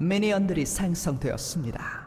미니언들이 생성되었습니다.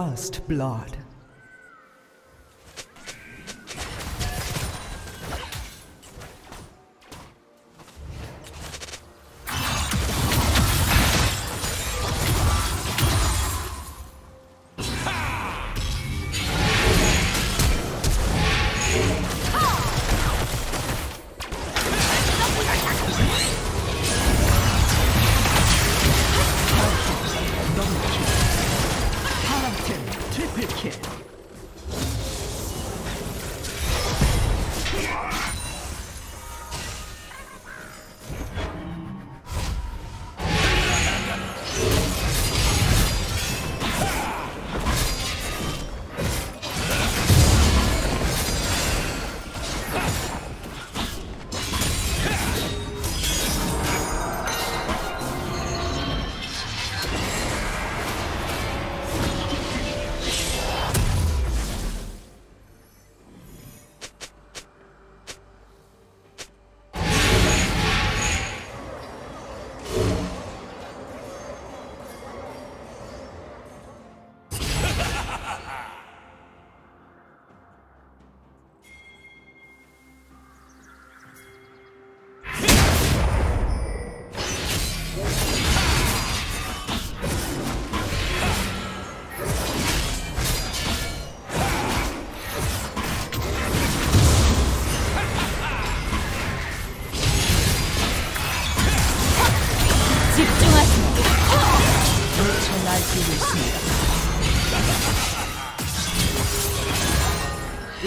First blood.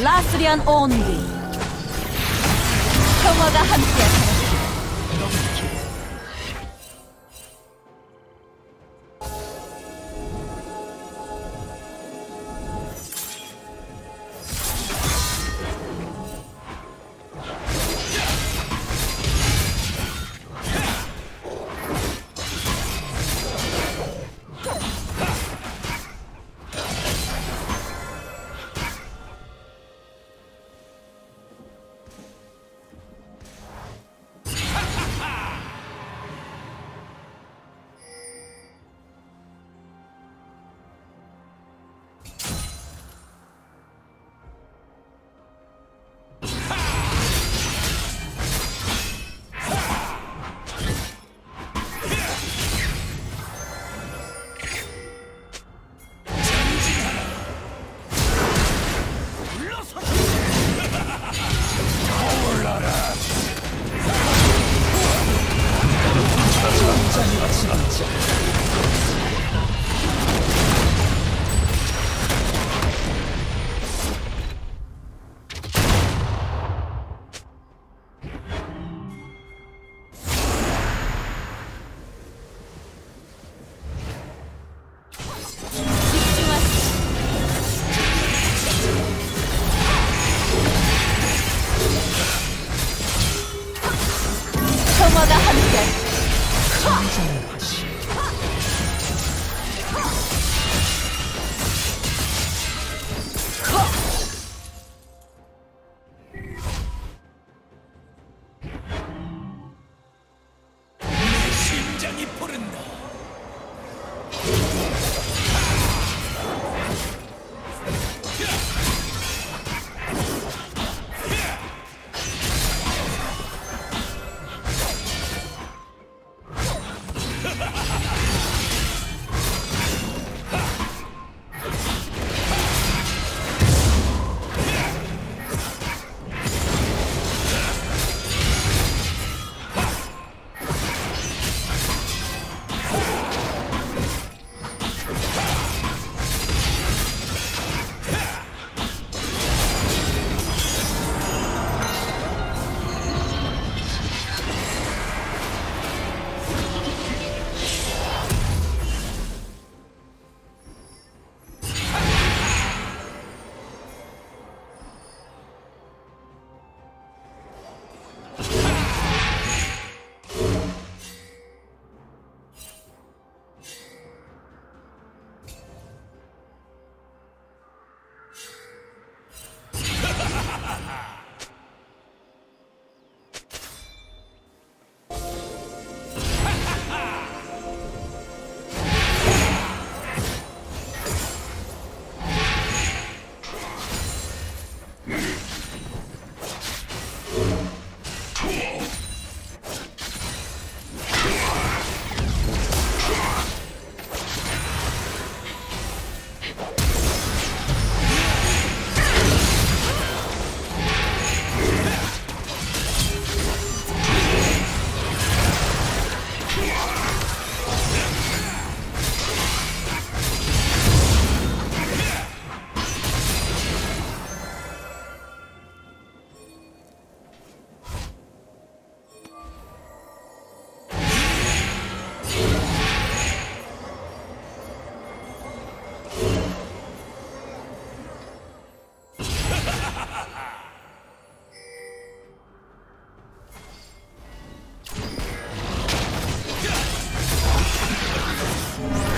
라스리안 온기 평화가 함께하라.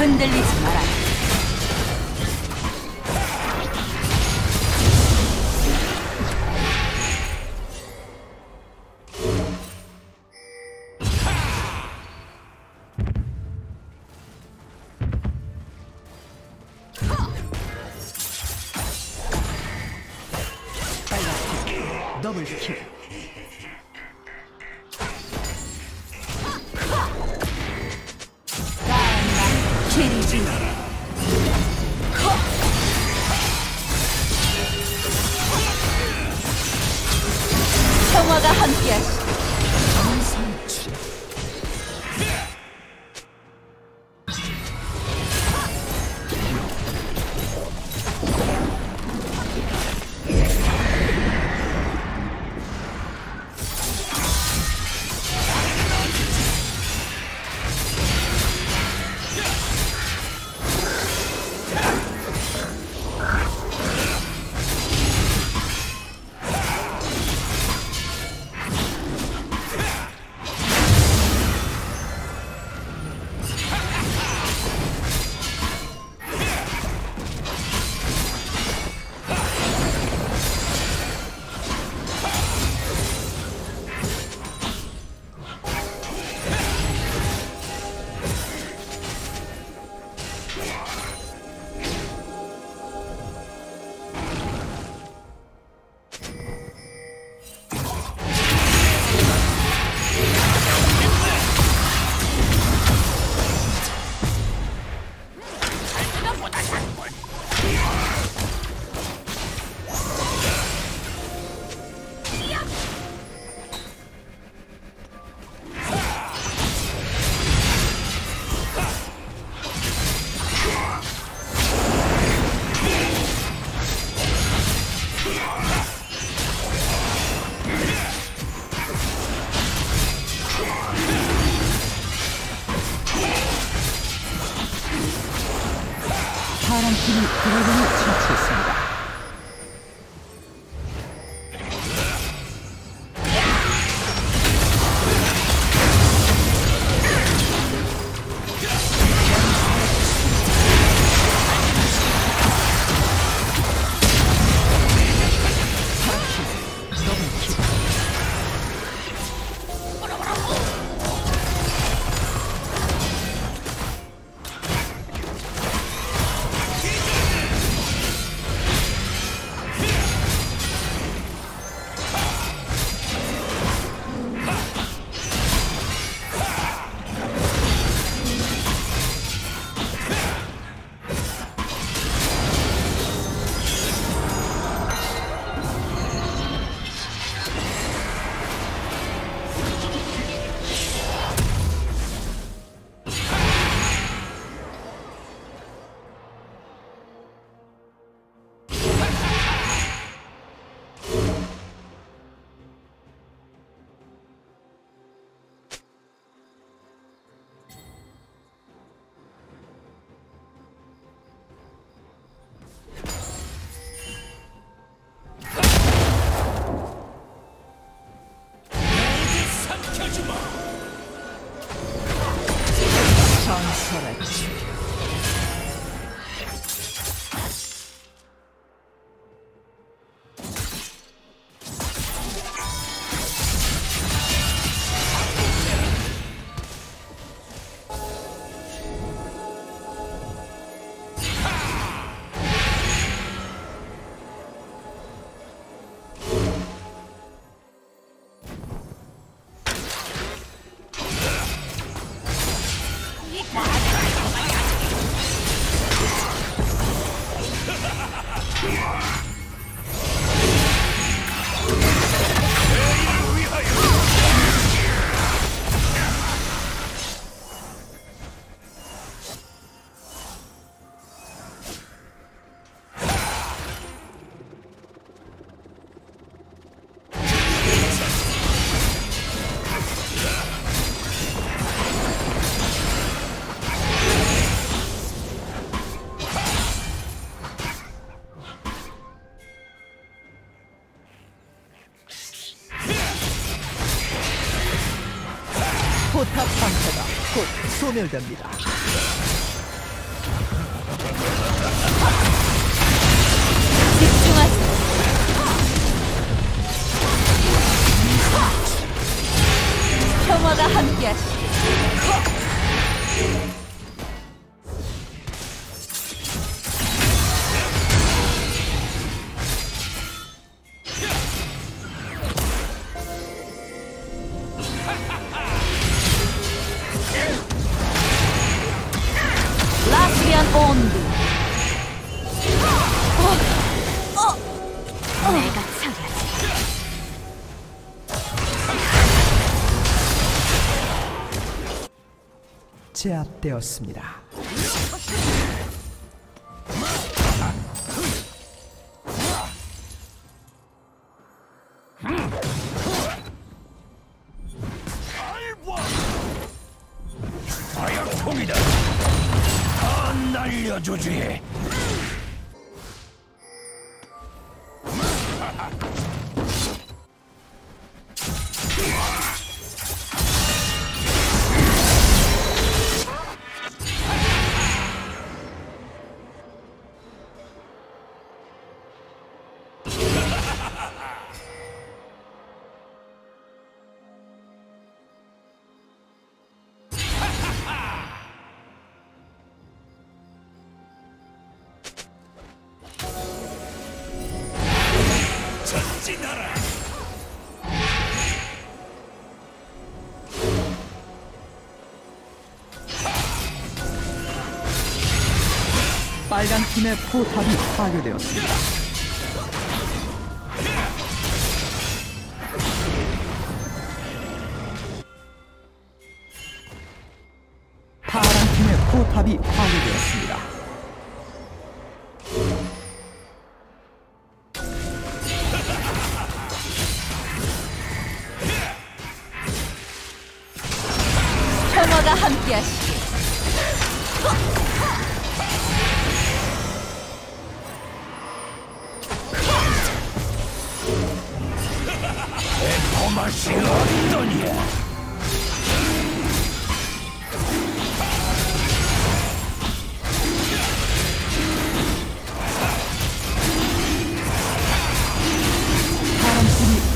흔들리지 마라. 평화가 함께하시오. 파란팀이 드래곤을 처치했습니다. 포탑 상태가 곧 소멸됩니다. 집중하세요. 평화가 함께하시길. 제압되었습니다. 아약통이다. 다 날려주지. 빨간 팀의 포탑이 파괴되었습니다. 파란 팀의 포탑이 파괴되었습니다.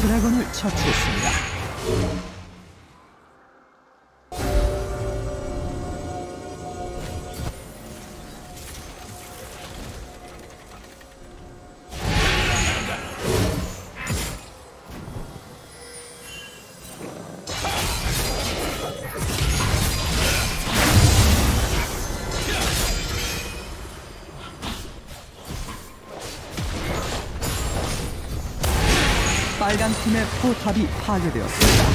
드래곤을 처치했습니다. 빨간 팀의 포탑이 파괴되었습니다.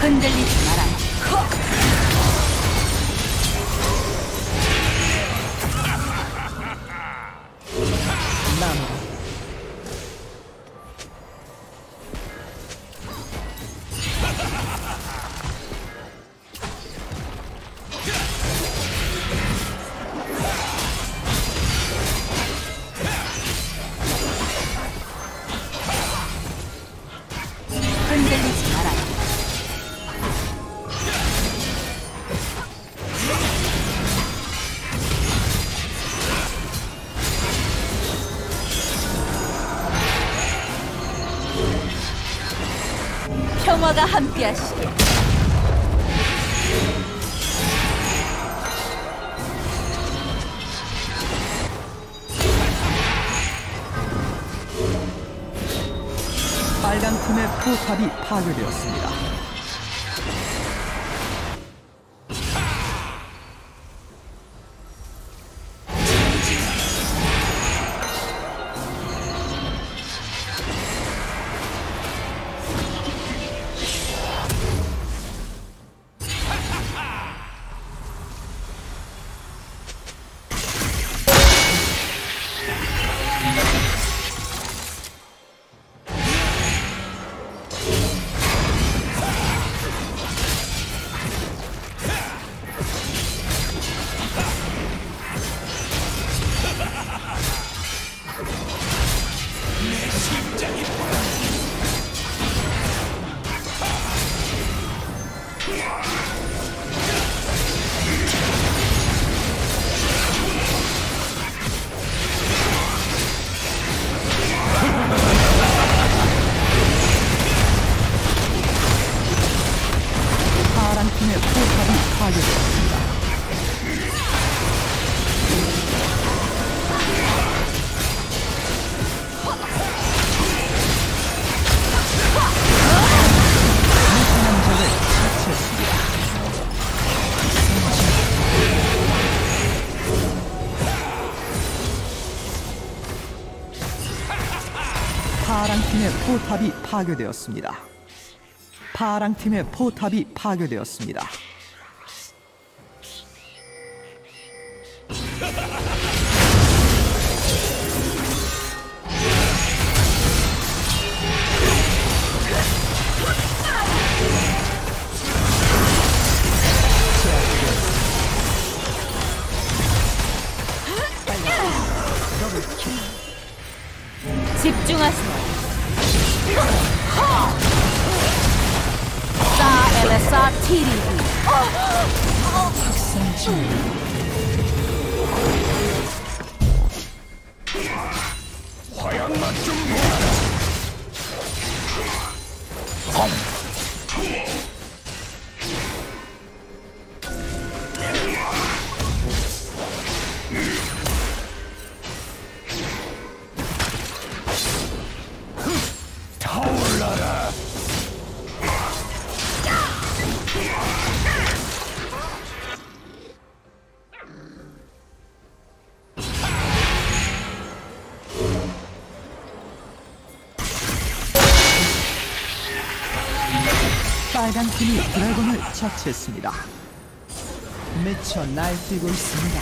흔들리지 마라. 마무리. 흔들리지 마라. 평화가 함께하시길. 빨간 팀의 포탑이 파괴되었습니다. 파랑팀의 포탑이 파괴되었습니다. 파랑팀의 포탑이 파괴되었습니다. 집중하세요. 싸엘레사 TV 화양만 좀 빨간 팀이 드래곤을 처치했습니다. 미쳐 날뛰고 있습니다.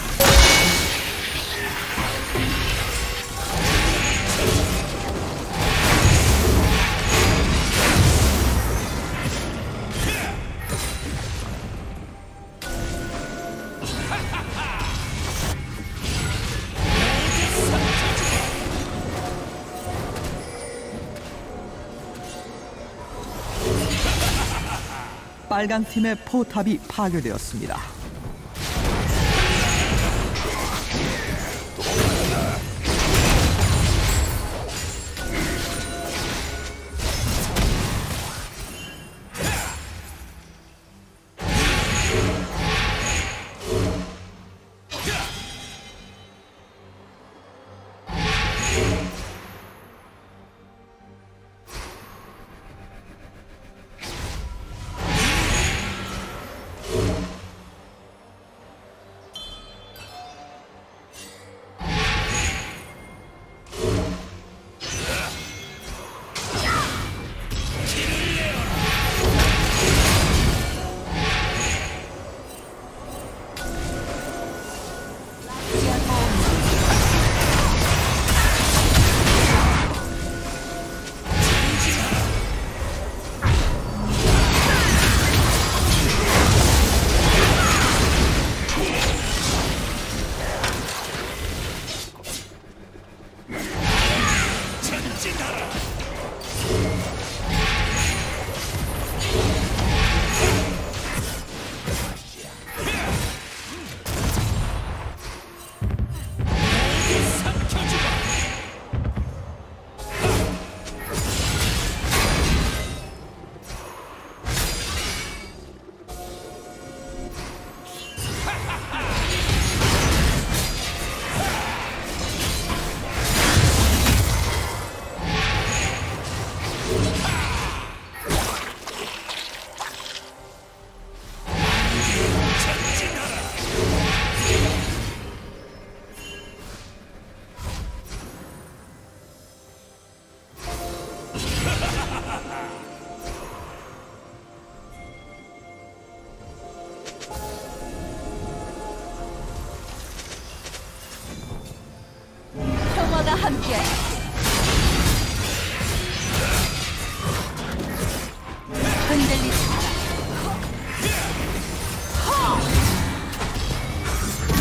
빨간 팀의 포탑이 파괴되었습니다.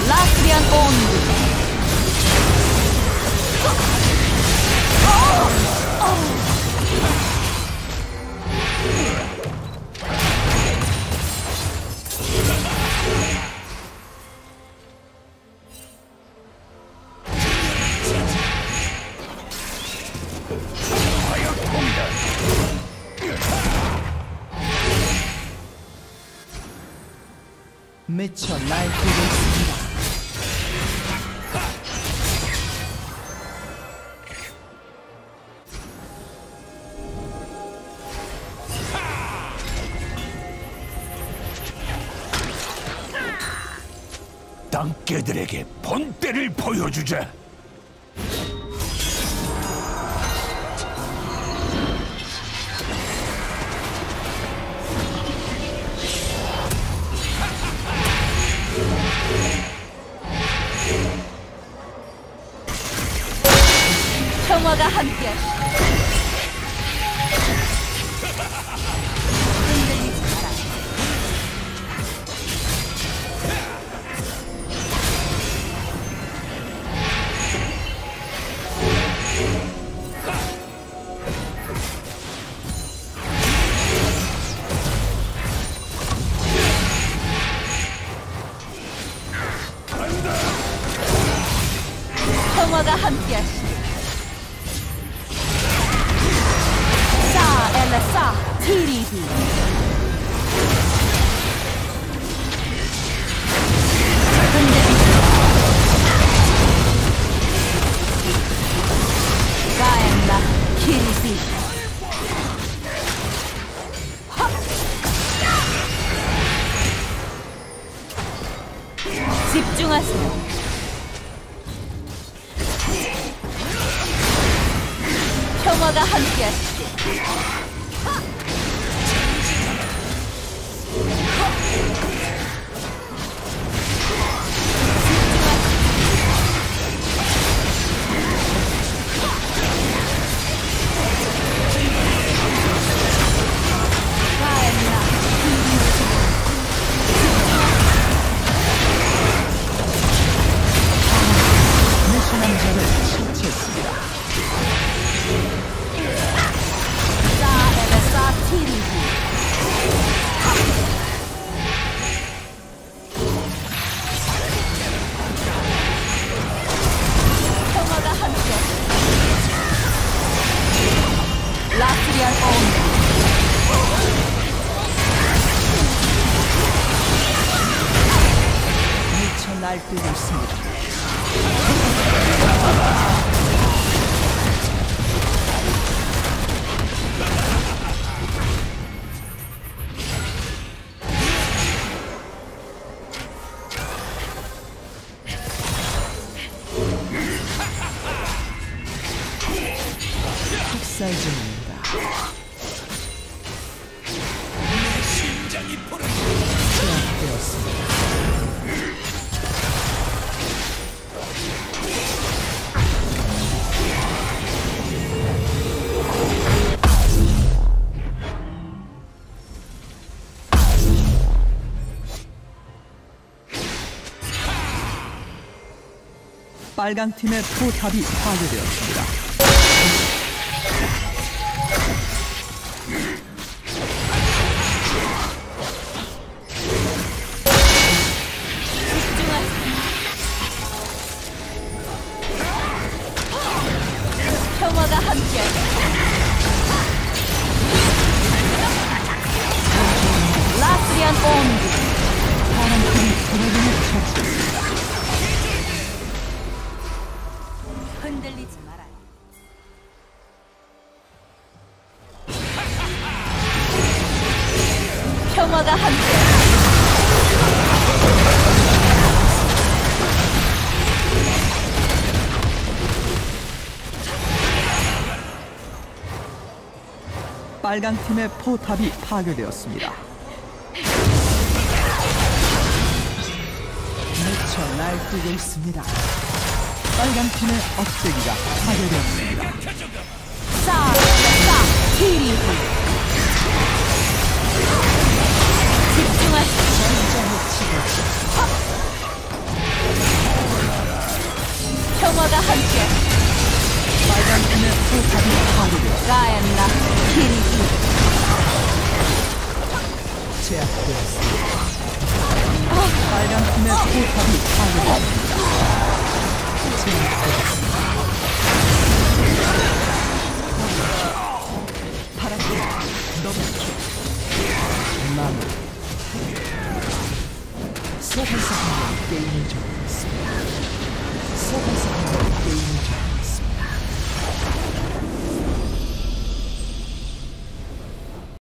라스비안 온드. 미쳐 날 뛰고 있습니다. 땅개들에게 본때를 보여주자. 평화가 함께 흔들리지 마라. 평화가 함께 엘라사 트리비 가엔라 키리비 집중하세요. 평화가 함께하시길. 날뛰고 있습니다. 학살 중입니다. 빨강 팀의 포탑이 파괴되었습니다. 집중하세요. 평화가 함께. 라스리안 온드. 다른 팀이 드래곤을 처치했습니다. 흔들리지 말아요. 평화가 함께. 빨강 팀의 포탑이 파괴되었습니다. 미쳐 날뛰고 있습니다. 빨간 팀의 억제기가 파괴되었습니다. 집중하십시오. 평화가 함께. 빨간 팀의 포탑이 파괴되었습니다. 라엔나 키리기 제압되었습니다. 빨간 팀의 포탑이 파괴되었습니다. 파란색 넘쳐 나무 소환사들과 게임을 적용했습니다.